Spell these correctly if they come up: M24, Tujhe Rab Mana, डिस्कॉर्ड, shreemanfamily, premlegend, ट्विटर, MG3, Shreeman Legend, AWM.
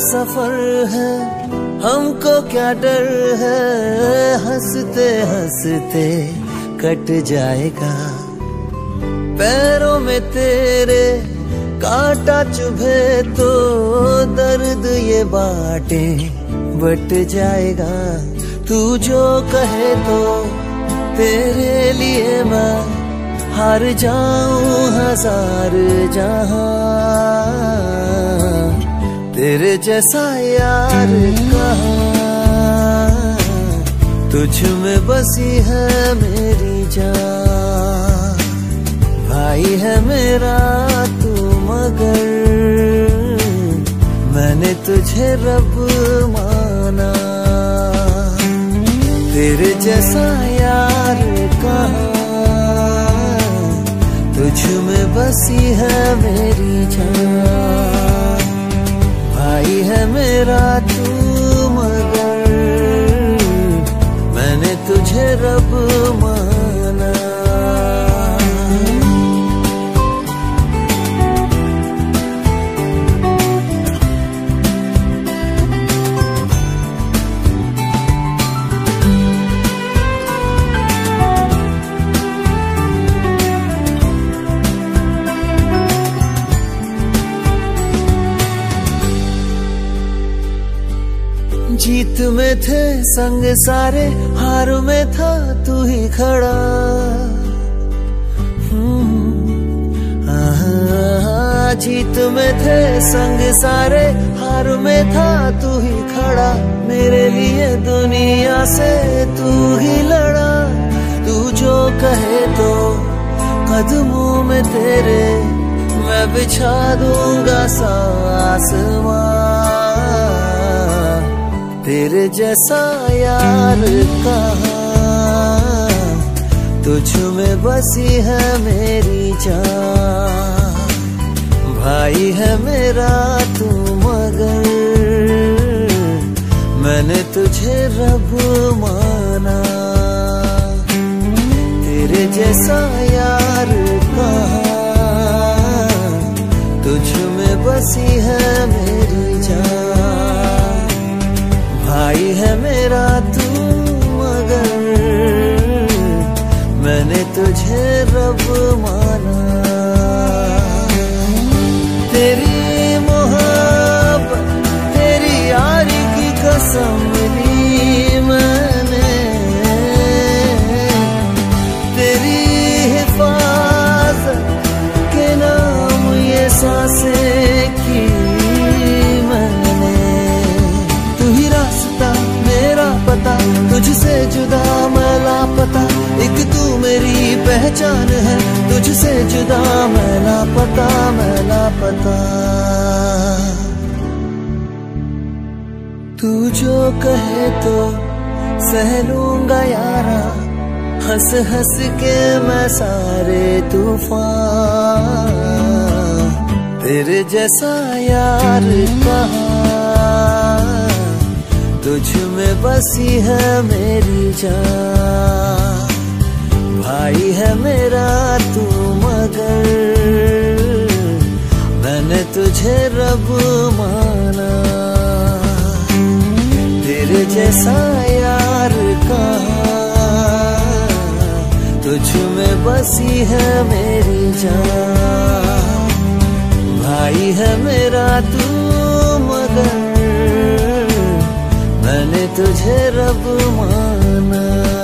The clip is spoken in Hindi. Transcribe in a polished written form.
सफर है, हमको क्या डर है, हंसते हंसते कट जाएगा। पैरों में तेरे कांटा चुभे तो दर्द ये बाटे बट जाएगा। तू जो कहे तो तेरे लिए मैं हार जाऊं हजार जहां, तेरे जैसा यार कहां, तुझ में बसी है मेरी जान। भाई है मेरा तू मगर मैंने तुझे रब माना, तेरे जैसा यार कहां, तुझ में बसी है मेरी जान। भाई है मेरा तू मगर मैंने तुझे रब माना। जीत में थे संग सारे, हार में था तू ही खड़ा। जीत में थे संग सारे, हार में था तू ही खड़ा। मेरे लिए दुनिया से तू ही लड़ा। तू जो कहे तो कदमों में तेरे मैं बिछा दूंगा आसमां, तेरे जैसा यार कहां, तुझ में बसी है मेरी जान। भाई है मेरा तू मगर मैंने तुझे रब माना, तेरे जैसा यार कहां, तुझ में बसी है मेरी जान। भाई है मेरा तू मगर मैंने तुझे रब माना, तेरी मोहब्बत तेरी यारी की कसम ली मैंने, तेरी हिफाजत के नाम ये सांसें की मैंने। तू ही मेरा पता, तुझसे जुदा मैं लापता, एक तू मेरी पहचान है, तुझसे जुदा मैं लापता, मैं लापता। तू जो कहे तो सह लूंगा यारा, हंस हंस के मैं सारे तूफान, तेरे जैसा यार कहां, तुझ में बसी है मेरी जान। भाई है मेरा तू मगर मैंने तुझे रब माना, तेरे जैसा यार कहां, तुझ में बसी है मेरी जान। भाई है मेरा तू मगर मैंने तुझे रब माना।